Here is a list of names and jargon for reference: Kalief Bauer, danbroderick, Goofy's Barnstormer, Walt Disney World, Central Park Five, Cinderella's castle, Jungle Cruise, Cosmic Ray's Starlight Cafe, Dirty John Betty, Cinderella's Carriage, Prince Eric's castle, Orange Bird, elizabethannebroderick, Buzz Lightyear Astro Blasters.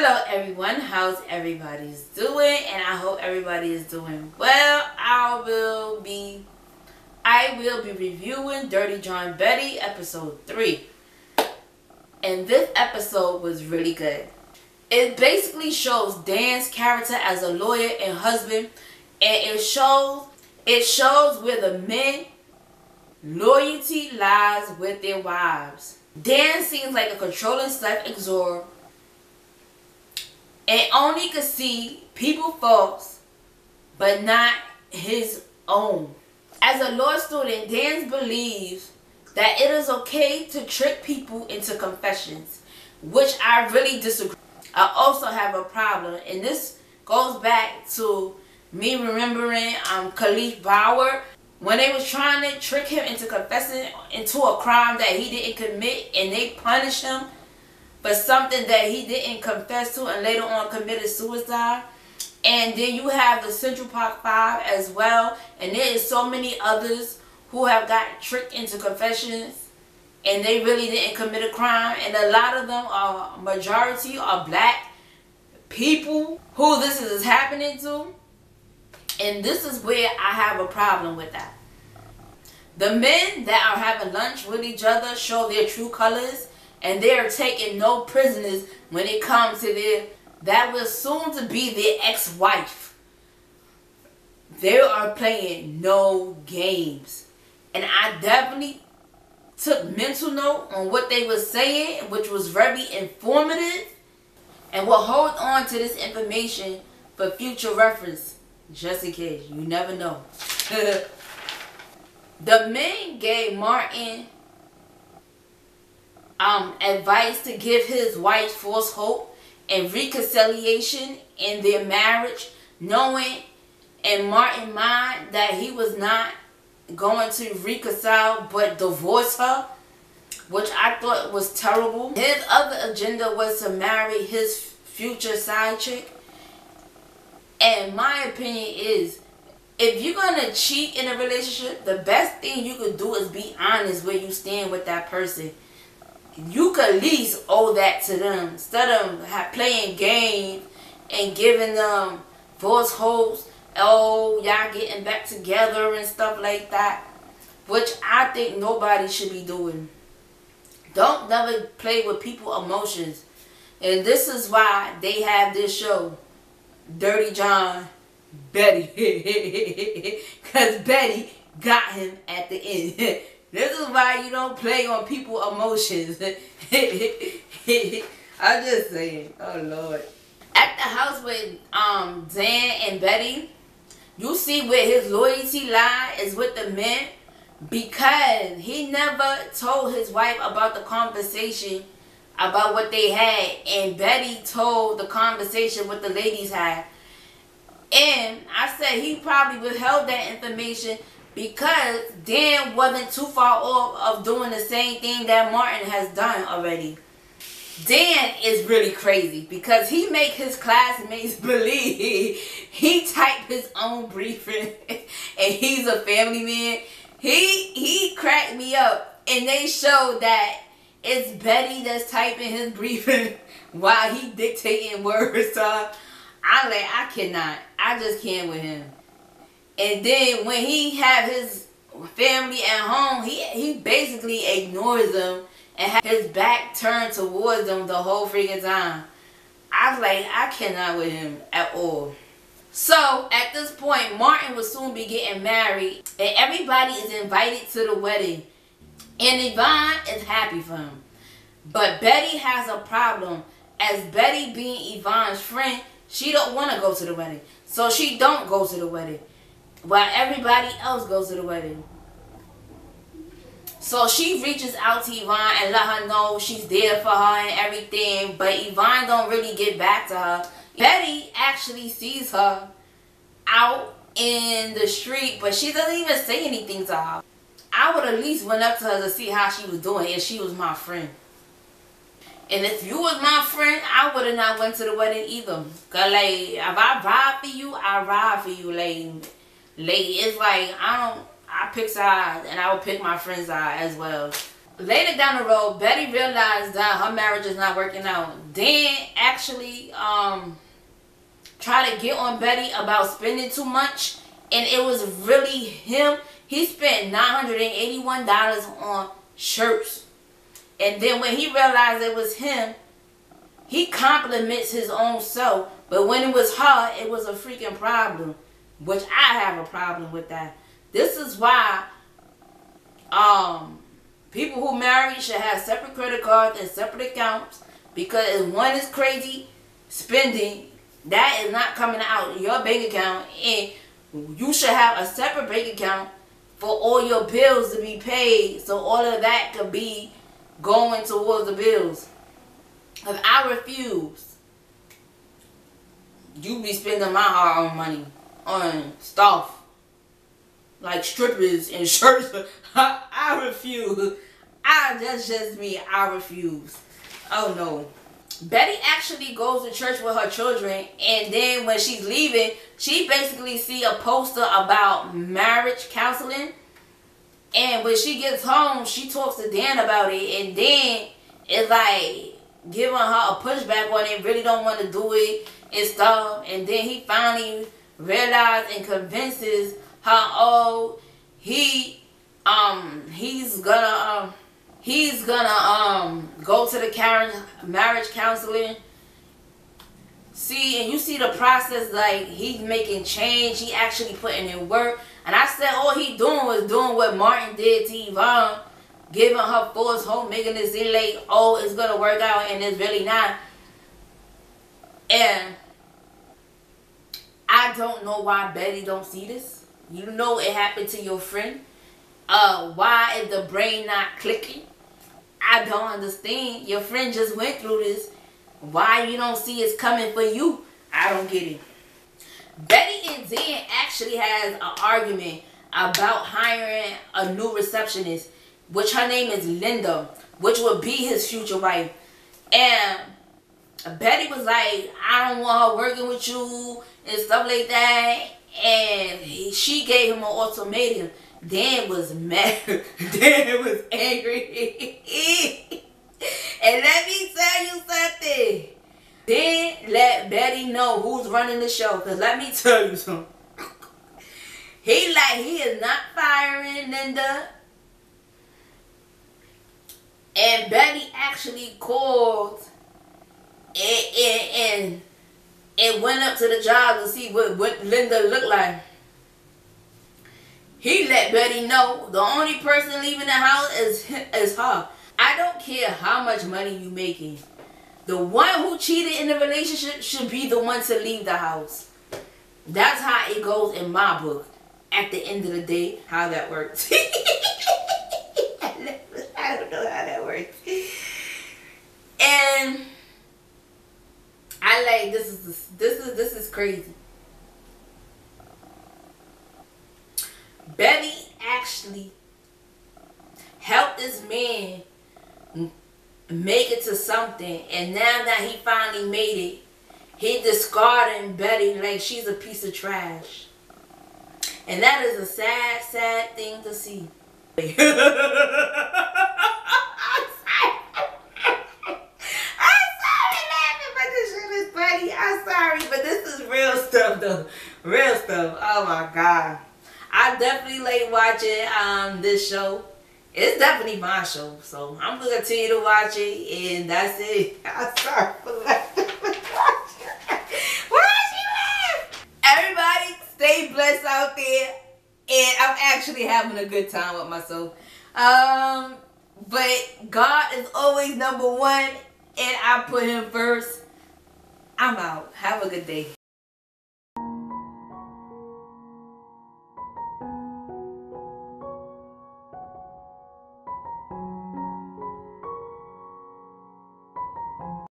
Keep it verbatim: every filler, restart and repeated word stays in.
Hello everyone, how's everybody's doing? And I hope everybody is doing well. I will be I will be reviewing Dirty John Betty episode three. And this episode was really good. It basically shows Dan's character as a lawyer and husband, and it shows it shows where the men loyalty lies with their wives. Dan seems like a controlling self-absorbed and only could see people's faults but not his own. As a law student, Dan believes that it is okay to trick people into confessions, which I really disagree. I also have a problem, and this goes back to me remembering um, Kalief Bauer when they was trying to trick him into confessing into a crime that he didn't commit, and they punished him for something that he didn't confess to and later on committed suicide. And then you have the Central Park Five as well, and there is so many others who have got tricked into confessions and they really didn't commit a crime, and a lot of them are majority are black people who this is happening to, and this is where I have a problem with that. The men that are having lunch with each other show their true colors, and they are taking no prisoners when it comes to their that will soon to be their ex-wife. They are playing no games, and I definitely took mental note on what they were saying, which was very informative, and will hold on to this information for future reference, just in case. You never know. The men gave Martin um, advice to give his wife false hope and reconciliation in their marriage, knowing in Martin's mind that he was not going to reconcile but divorce her, which I thought was terrible. His other agenda was to marry his future side chick, and my opinion is, if you're gonna cheat in a relationship, the best thing you could do is be honest where you stand with that person. You could at least owe that to them instead of playing games and giving them false hopes. Oh, y'all getting back together and stuff like that, which I think nobody should be doing. Don't never play with people's emotions, and this is why they have this show, Dirty John Betty, because Betty got him at the end. This is why you don't play on people's emotions. I'm just saying. Oh Lord. At the house with um Dan and Betty, you see where his loyalty lies is with the men, because he never told his wife about the conversation about what they had, and Betty told the conversation what the ladies had. And I said he probably withheld that information because Dan wasn't too far off of doing the same thing that Martin has done already. Dan is really crazy because he make his classmates believe he typed his own briefing and he's a family man. He he cracked me up, and they showed that it's Betty that's typing his briefing while he dictating words. So I like I cannot. I just can't with him. And then when he have his family at home, he he basically ignores them and have his back turned towards them the whole freaking time. I was like, I cannot with him at all. So, at this point, Martin will soon be getting married, and everybody is invited to the wedding, and Yvonne is happy for him. But Betty has a problem. As Betty being Yvonne's friend, she don't want to go to the wedding. So she don't go to the wedding, while everybody else goes to the wedding. So she reaches out to Yvonne and let her know she's there for her and everything, but Yvonne don't really get back to her. Betty actually sees her out in the street, but she doesn't even say anything to her. I would at least went up to her to see how she was doing if she was my friend. And if you was my friend, I would have not went to the wedding either. Cause like, if I ride for you, I ride for you, lady. Lady, it's like, I don't... I pick sides, and I would pick my friend's side as well. later down the road, Betty realized that her marriage is not working out. Dan actually um, tried to get on Betty about spending too much, and it was really him. He spent nine hundred eighty-one dollars on shirts. And then when he realized it was him, he compliments his own self. But when it was her, it was a freaking problem, which I have a problem with that. This is why um, people who marry should have separate credit cards and separate accounts, because if one is crazy spending, that is not coming out of your bank account, and you should have a separate bank account for all your bills to be paid, so all of that could be going towards the bills. If I refuse, you be spending my hard-earned money on stuff like strippers and shirts. I refuse. I that's just me. I refuse. Oh no. Betty actually goes to church with her children, and then when she's leaving, she basically see a poster about marriage counseling. And when she gets home, she talks to Dan about it, and Dan is like giving her a pushback when they really don't want to do it and stuff. And then he finally realizes and convinces her, oh, he um he's gonna um he's gonna um go to the marriage marriage counseling. See, and you see the process, like he's making change, he actually putting in work. And I said all he doing was doing what Martin did to Yvonne, giving her false hope, making this in late, oh, it's going to work out, and it's really not. And I don't know why Betty don't see this. You know it happened to your friend. Uh, why is the brain not clicking? I don't understand. Your friend just went through this. Why you don't see it's coming for you? I don't get it. Betty and Dan actually has an argument about hiring a new receptionist, which her name is Linda, which would be his future wife. And Betty was like, I don't want her working with you and stuff like that. And she gave him an ultimatum. Dan was mad. Dan was angry. And let me tell you something. Then let Betty know who's running the show. Because let me tell you something. He like, he is not firing Linda. And Betty actually called and, and, and went up to the job to see what, what Linda looked like. He let Betty know the only person leaving the house is, is her. I don't care how much money you making. The one who cheated in the relationship should be the one to leave the house. That's how it goes in my book. At the end of the day, how that works. I don't know how that works. And I like this is this is this is crazy. Betty actually helped this man make it to something, and now that he finally made it, he discarding Betty like she's a piece of trash. And that is a sad, sad thing to see. I'm sorry. I'm sorry laughing, but this shit is funny. I'm sorry, but this is real stuff though. Real stuff. Oh my god. I definitely like watching um this show. It's definitely my show, so I'm going to continue to watch it, and that's it. I'm sorry for laughing. Why did she laugh? Everybody stay blessed out there, and I'm actually having a good time with myself. Um, but God is always number one, and I put him first. I'm out. Have a good day.